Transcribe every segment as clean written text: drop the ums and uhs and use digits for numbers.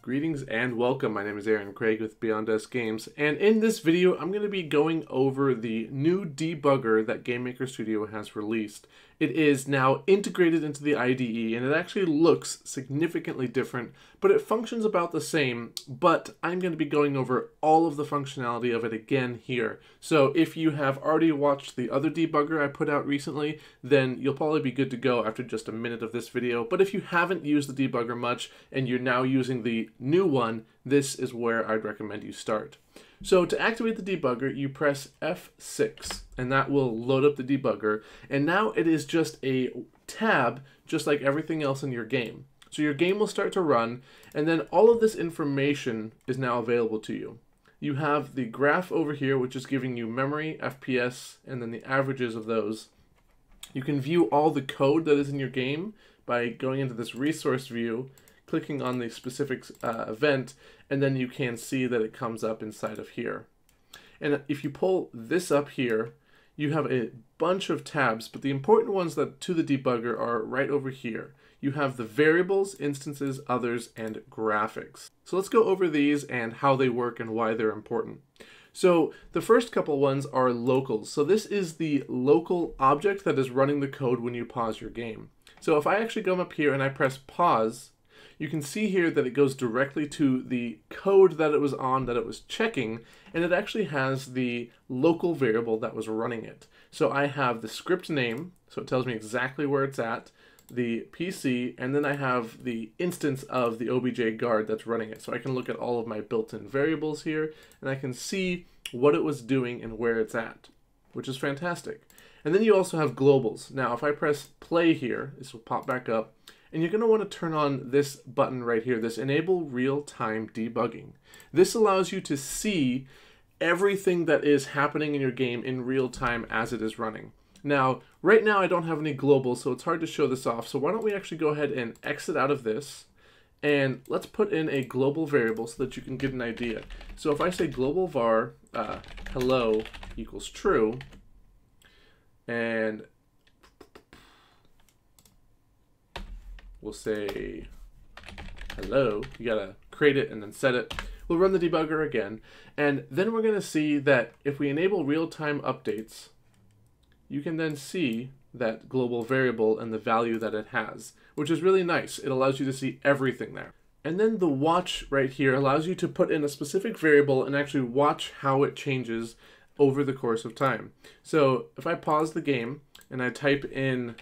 Greetings and welcome, my name is Aaron Craig with Beyond Us Games, and in this video I'm going to be going over the new debugger that GameMaker Studio has released. It is now integrated into the IDE and it actually looks significantly different, but it functions about the same, but I'm going to be going over all of the functionality of it again here. So if you have already watched the other debugger I put out recently, then you'll probably be good to go after just a minute of this video, but if you haven't used the debugger much and you're now using the new one, this is where I'd recommend you start. So to activate the debugger, you press F6 and that will load up the debugger, and now it is just a tab, just like everything else in your game. So your game will start to run, and then all of this information is now available to you. You have the graph over here, which is giving you memory, FPS, and then the averages of those. You can view all the code that is in your game by going into this resource view, clicking on the specific event, and then you can see that it comes up inside of here. And if you pull this up here, you have a bunch of tabs, but the important ones that to the debugger are right over here. You have the variables, instances, others, and graphics. So let's go over these and how they work and why they're important. So the first couple ones are locals. So this is the local object that is running the code when you pause your game. So if I actually go up here and I press pause, you can see here that it goes directly to the code that it was on, that it was checking, and it actually has the local variable that was running it. So I have the script name, so it tells me exactly where it's at, the PC, and then I have the instance of the OBJ guard that's running it. So I can look at all of my built-in variables here, and I can see what it was doing and where it's at, which is fantastic. And then you also have globals. Now, if I press play here, this will pop back up, and you're going to want to turn on this button right here, this enable real-time debugging. This allows you to see everything that is happening in your game in real time as it is running. Now, right now I don't have any global, so it's hard to show this off. So why don't we actually go ahead and exit out of this, and let's put in a global variable so that you can get an idea. So if I say global var hello equals true, and we'll say hello, you gotta create it and then set it. We'll run the debugger again, and then we're gonna see that if we enable real-time updates, you can then see that global variable and the value that it has, which is really nice. It allows you to see everything there. And then the watch right here allows you to put in a specific variable and actually watch how it changes over the course of time. So if I pause the game and I type in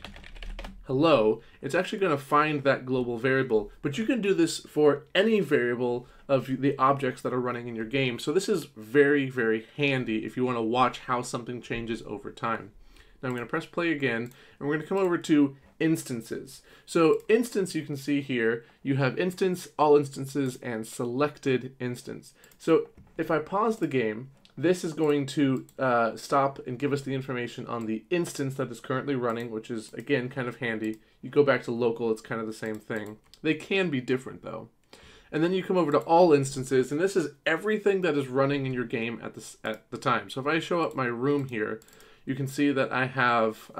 hello, it's actually going to find that global variable, but you can do this for any variable of the objects that are running in your game. So this is very, very handy if you want to watch how something changes over time. Now I'm going to press play again, and we're going to come over to instances. So instance, you can see here, you have instance, all instances, and selected instance. So if I pause the game, this is going to stop and give us the information on the instance that is currently running, which is, again, kind of handy. You go back to local, it's kind of the same thing. They can be different, though. And then you come over to all instances, and this is everything that is running in your game at the time. So if I show up my room here, you can see that I have,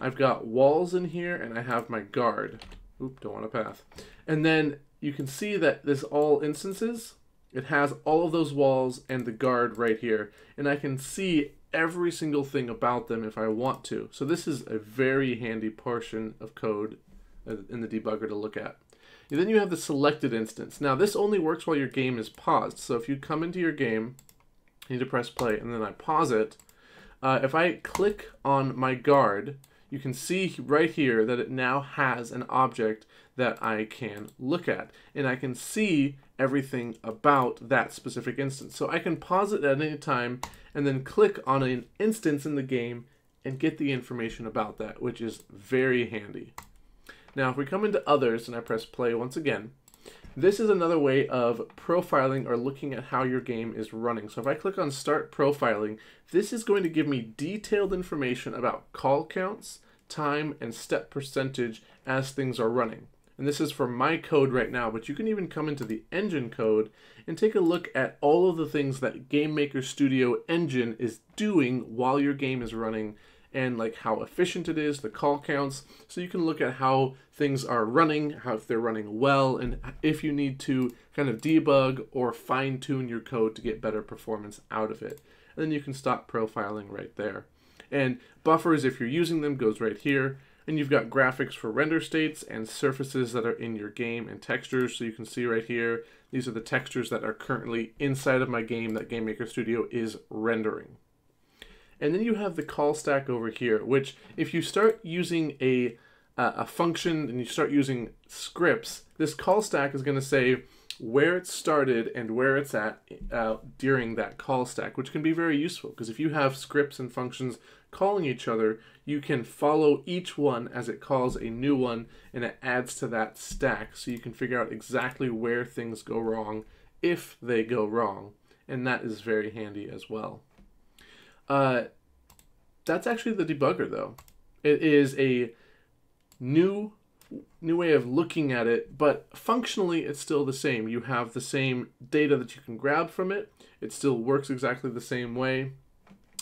I've got walls in here, and I have my guard. Oop, don't want a path. And then you can see that this all instances, it has all of those walls and the guard right here, and I can see every single thing about them if I want to. So this is a very handy portion of code in the debugger to look at. And then you have the selected instance. Now this only works while your game is paused. So if you come into your game, you need to press play, and then I pause it. If I click on my guard, you can see right here that it now has an object that I can look at, and I can see everything about that specific instance. So I can pause it at any time and then click on an instance in the game and get the information about that, which is very handy. Now if we come into others and I press play once again, this is another way of profiling or looking at how your game is running. So if I click on Start Profiling, this is going to give me detailed information about call counts, time, and step percentage as things are running. And this is for my code right now, but you can even come into the engine code and take a look at all of the things that GameMaker Studio Engine is doing while your game is running, and like how efficient it is, the call counts. So you can look at how things are running, how if they're running well, and if you need to kind of debug or fine tune your code to get better performance out of it. And then you can stop profiling right there. And buffers, if you're using them, goes right here. And you've got graphics for render states and surfaces that are in your game and textures. So you can see right here, these are the textures that are currently inside of my game that GameMaker Studio is rendering. And then you have the call stack over here, which if you start using a function and you start using scripts, this call stack is going to say where it started and where it's at during that call stack, which can be very useful because if you have scripts and functions calling each other, you can follow each one as it calls a new one and it adds to that stack, so you can figure out exactly where things go wrong if they go wrong, and that is very handy as well. That's actually the debugger though. It is a new way of looking at it, but functionally it's still the same. You have the same data that you can grab from it. It still works exactly the same way.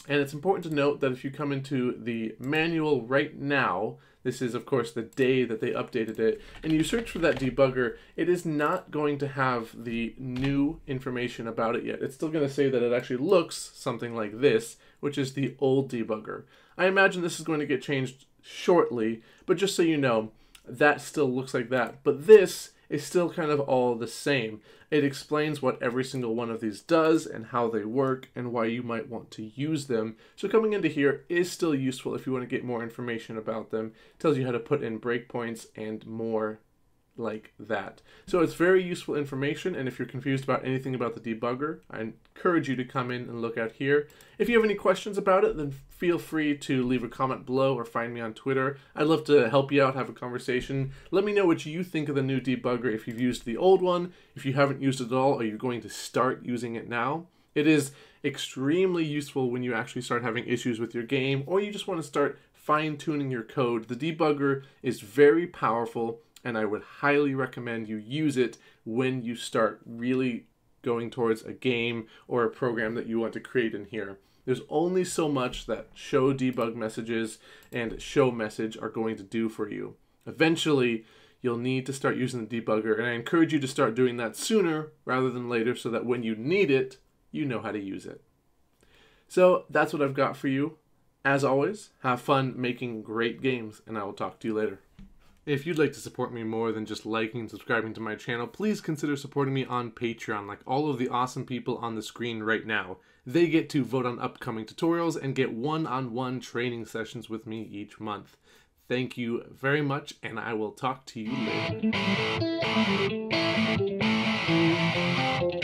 And it's important to note that if you come into the manual right now, this is of course the day that they updated it, and you search for that debugger, it is not going to have the new information about it yet. It's still going to say that it actually looks something like this, which is the old debugger. I imagine this is going to get changed shortly, but just so you know, that still looks like that. But this is still kind of all the same. It explains what every single one of these does and how they work and why you might want to use them. So coming into here is still useful if you want to get more information about them. It tells you how to put in breakpoints and more like that. So it's very useful information, and if you're confused about anything about the debugger, I encourage you to come in and look out here. If you have any questions about it, then feel free to leave a comment below or find me on Twitter. I'd love to help you out, have a conversation. Let me know what you think of the new debugger, if you've used the old one, if you haven't used it at all, or you're going to start using it now. It is extremely useful when you actually start having issues with your game, or you just want to start fine-tuning your code. The debugger is very powerful, and I would highly recommend you use it when you start really going towards a game or a program that you want to create in here. There's only so much that show debug messages and show message are going to do for you. Eventually, you'll need to start using the debugger, and I encourage you to start doing that sooner rather than later so that when you need it, you know how to use it. So that's what I've got for you. As always, have fun making great games, and I will talk to you later. If you'd like to support me more than just liking and subscribing to my channel, please consider supporting me on Patreon like all of the awesome people on the screen right now. They get to vote on upcoming tutorials and get one-on-one training sessions with me each month. Thank you very much, and I will talk to you later.